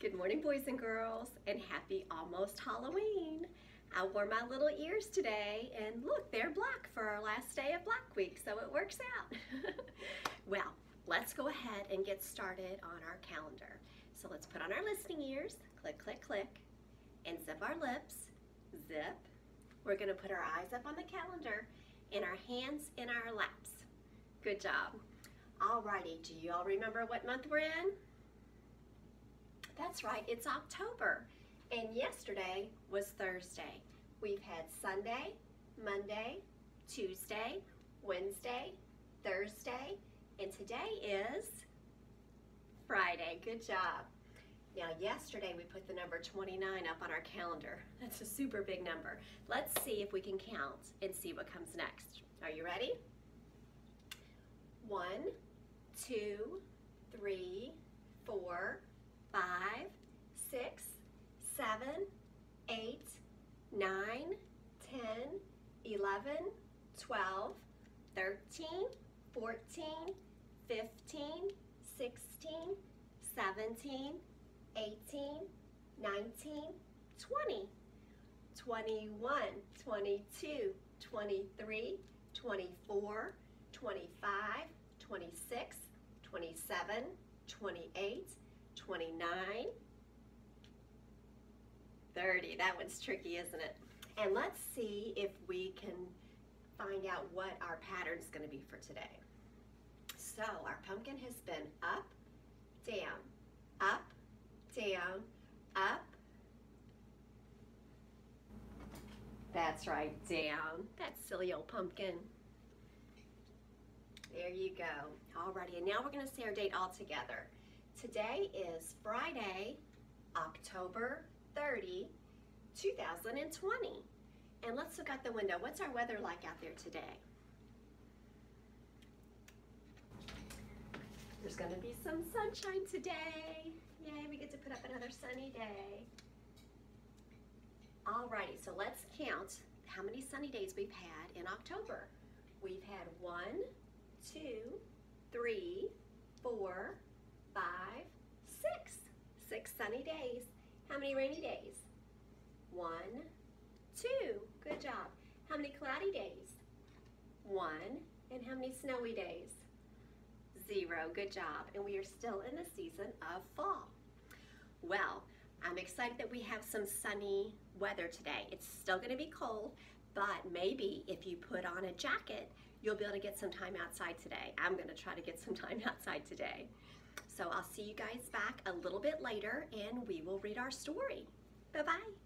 Good morning, boys and girls, and happy almost Halloween. I wore my little ears today, and look, they're black for our last day of Black Week, so it works out. Well, let's go ahead and get started on our calendar. So let's put on our listening ears, click, click, click, and zip our lips, zip. We're gonna put our eyes up on the calendar and our hands in our laps. Good job. Alrighty, do you all remember what month we're in? That's right, it's October. And yesterday was Thursday. We've had Sunday, Monday, Tuesday, Wednesday, Thursday, and today is Friday. Good job. Now yesterday we put the number 29 up on our calendar. That's a super big number. Let's see if we can count and see what comes next. Are you ready? 1, 2, 3, 4, 5, 6, 7, 8, 9, 10, 11, 12, 13, 14, 15, 16, 17, 18, 19, 20, 21, 22, 23, 24, 25, 26, 27, 28, 29, 30. That one's tricky, isn't it? And let's see if we can find out what our pattern's going to be for today. So our pumpkin has been up, down, up, down, up. That's right, down. That silly old pumpkin. There you go. Alrighty, and now we're going to say our date all together. Today is Friday, October 30, 2020. And let's look out the window. What's our weather like out there today? There's going to be some sunshine today. Yay, we get to put up another sunny day. Alrighty, so let's count how many sunny days we've had in October. We've had 1, 2, 3, 4, 5, 6. 6 sunny days. How many rainy days? 1, 2. Good job. How many cloudy days? 1. And how many snowy days? 0. Good job. And we are still in the season of fall. Well, I'm excited that we have some sunny weather today. It's still going to be cold, but maybe if you put on a jacket, you'll be able to get some time outside today. I'm going to try to get some time outside today. So I'll see you guys back a little bit later, and we will read our story. Bye-bye.